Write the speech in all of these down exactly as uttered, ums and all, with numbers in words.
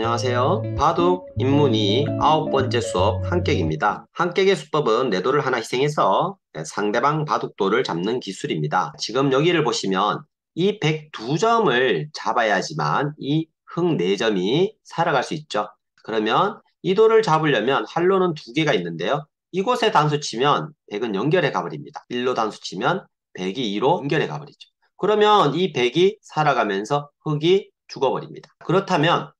안녕하세요. 바둑 인문이 아홉 번째 수업 한격입니다. 한격의 수법은 내 돌을 하나 희생해서 상대방 바둑돌을 잡는 기술입니다. 지금 여기를 보시면 이 백이 점을 잡아야지만 이 흥 사 점이 살아갈 수 있죠. 그러면 이 돌을 잡으려면 활로는 두 개가 있는데요. 이곳에 단수 치면 백은 연결해 가버립니다. 일로 단수 치면 백이 이로 연결해 가버리죠. 그러면 이 백이 살아가면서 흑이 죽어버립니다. 그렇다면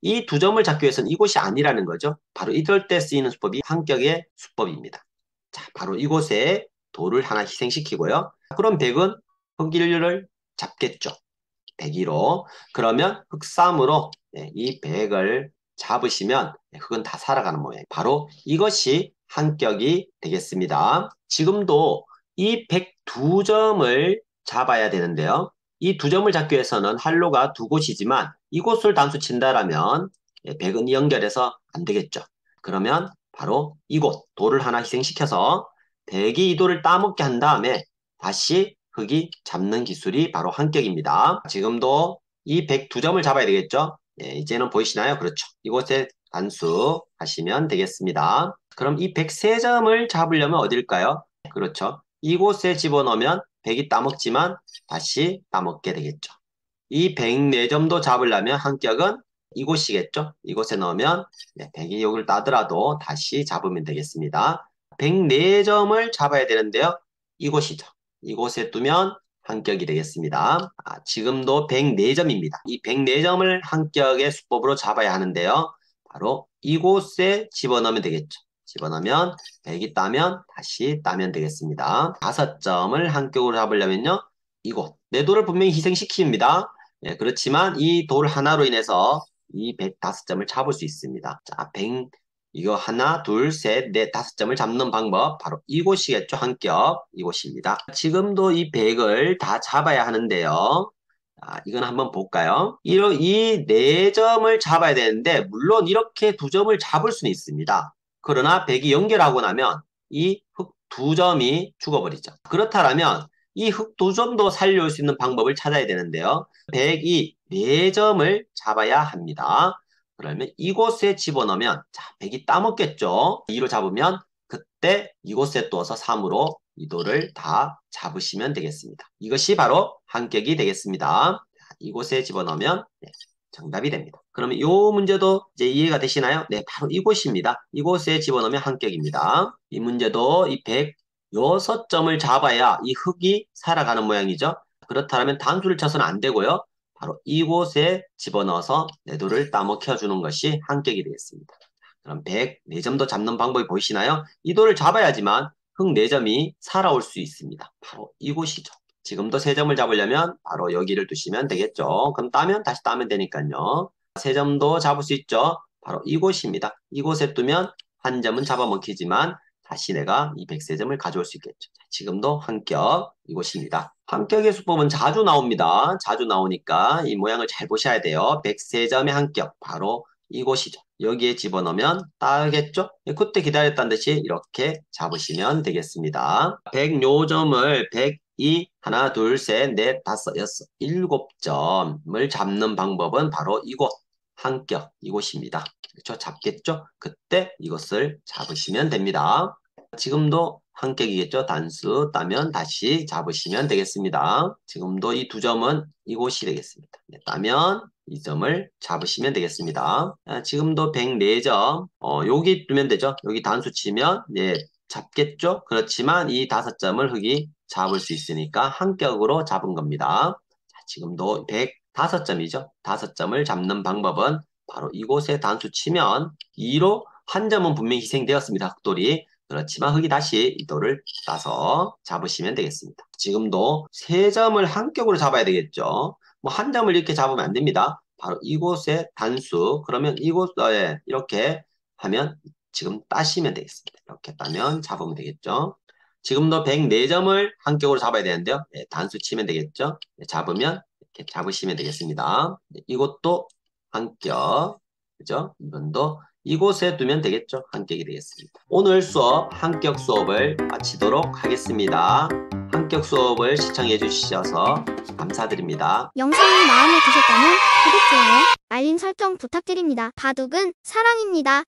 이 두 점을 잡기 위해서는 이곳이 아니라는 거죠. 바로 이럴 때 쓰이는 수법이 한격의 수법입니다. 자, 바로 이곳에 돌을 하나 희생시키고요. 그럼 백은 흑 일을 잡겠죠. 백이로. 그러면 흑 삼으로 이 백을 잡으시면 흑은 다 살아가는 모양. 바로 이것이 한격이 되겠습니다. 지금도 이 백이 점을 잡아야 되는데요. 이 두 점을 잡기 위해서는 활로가 두 곳이지만 이곳을 단수 친다라면 백은 연결해서 안 되겠죠. 그러면 바로 이곳 돌을 하나 희생시켜서 백이 이 돌을 따먹게 한 다음에 다시 흑이 잡는 기술이 바로 한격입니다. 지금도 이 백이 점을 잡아야 되겠죠. 예, 이제는 보이시나요? 그렇죠. 이곳에 단수 하시면 되겠습니다. 그럼 이 백삼 점을 잡으려면 어딜까요? 그렇죠. 이곳에 집어넣으면 백이 따먹지만 다시 따먹게 되겠죠. 이 백사 점도 잡으려면 한격은 이곳이겠죠. 이곳에 넣으면 백이 여기를 따더라도 다시 잡으면 되겠습니다. 백사 점을 잡아야 되는데요. 이곳이죠. 이곳에 두면 한격이 되겠습니다. 아, 지금도 백사 점입니다. 이 백사 점을 한격의 수법으로 잡아야 하는데요. 바로 이곳에 집어넣으면 되겠죠. 집어넣으면 백이 따면 다시 따면 되겠습니다. 다섯 점을 한격으로 잡으려면요. 이곳. 내 돌을 분명히 희생시킵니다. 예, 그렇지만 이 돌 하나로 인해서 이 백오 점을 잡을 수 있습니다. 자, 백, 이거 하나, 둘, 셋, 넷, 다섯 점을 잡는 방법. 바로 이곳이겠죠. 한격. 이곳입니다. 지금도 이 백을 다 잡아야 하는데요. 아, 이건 한번 볼까요? 이, 이 네 점을 잡아야 되는데, 물론 이렇게 두 점을 잡을 수는 있습니다. 그러나 백이 연결하고 나면 이 흑 두 점이 죽어버리죠. 그렇다라면 이 흑 두 점도 살려올 수 있는 방법을 찾아야 되는데요. 백이 네 점을 잡아야 합니다. 그러면 이곳에 집어넣으면 자, 백이 따먹겠죠. 이로 잡으면 그때 이곳에 두어서 삼으로 이 돌을 다 잡으시면 되겠습니다. 이것이 바로 한격이 되겠습니다. 이곳에 집어넣으면 네, 정답이 됩니다. 그러면 이 문제도 이제 이해가 되시나요? 네, 바로 이곳입니다. 이곳에 집어넣으면 한격입니다. 이 문제도 이 백육 점을 잡아야 이 흑이 살아가는 모양이죠. 그렇다면 단수를 쳐서는 안 되고요. 바로 이곳에 집어넣어서 내 돌을 따먹혀주는 것이 한격이 되겠습니다. 그럼 백사 점도 잡는 방법이 보이시나요? 이 돌을 잡아야지만 흑 사 점이 살아올 수 있습니다. 바로 이곳이죠. 지금도 세 점을 잡으려면 바로 여기를 두시면 되겠죠. 그럼 따면 다시 따면 되니까요. 세 점도 잡을 수 있죠. 바로 이곳입니다. 이곳에 두면 한 점은 잡아먹히지만 다시 내가 이 백삼 점을 가져올 수 있겠죠. 지금도 한격 이곳입니다. 한격의 수법은 자주 나옵니다. 자주 나오니까 이 모양을 잘 보셔야 돼요. 백삼 점의 한격 바로 이곳이죠. 여기에 집어넣으면 따겠죠? 그때 기다렸다는 듯이 이렇게 잡으시면 되겠습니다. 백오 점을 백이 이, 하나, 둘, 셋, 넷, 다섯, 여섯, 일곱 점을 잡는 방법은 바로 이곳, 한격, 이곳입니다. 그렇죠? 잡겠죠? 그때 이것을 잡으시면 됩니다. 지금도 한격이겠죠? 단수 따면 다시 잡으시면 되겠습니다. 지금도 이 두 점은 이곳이 되겠습니다. 따면 이 점을 잡으시면 되겠습니다. 지금도 백사 점, 어, 여기 두면 되죠? 여기 단수 치면, 네, 잡겠죠? 그렇지만 이 다섯 점을 흑이 잡을 수 있으니까 한격으로 잡은 겁니다. 자, 지금도 백오 점이죠. 다섯 점을 잡는 방법은 바로 이곳에 단수 치면 이로 한 점은 분명히 희생되었습니다. 흑돌이. 그렇지만 흑이 다시 이 돌을 따서 잡으시면 되겠습니다. 지금도 세 점을 한격으로 잡아야 되겠죠. 뭐 한 점을 이렇게 잡으면 안 됩니다. 바로 이곳에 단수. 그러면 이곳에 이렇게 하면 지금 따시면 되겠습니다. 이렇게 따면 잡으면 되겠죠. 지금도 백사 점을 한격으로 잡아야 되는데요. 네, 단수 치면 되겠죠. 네, 잡으면 이렇게 잡으시면 되겠습니다. 네, 이것도 한격, 그죠? 이번도 이곳에 두면 되겠죠. 한격이 되겠습니다. 오늘 수업 한격 수업을 마치도록 하겠습니다. 한... 본격 수업을 시청해 주셔서 감사드립니다. 영상이 마음에 드셨다면 구독, 좋아요, 알림 설정 부탁드립니다. 바둑은 사랑입니다.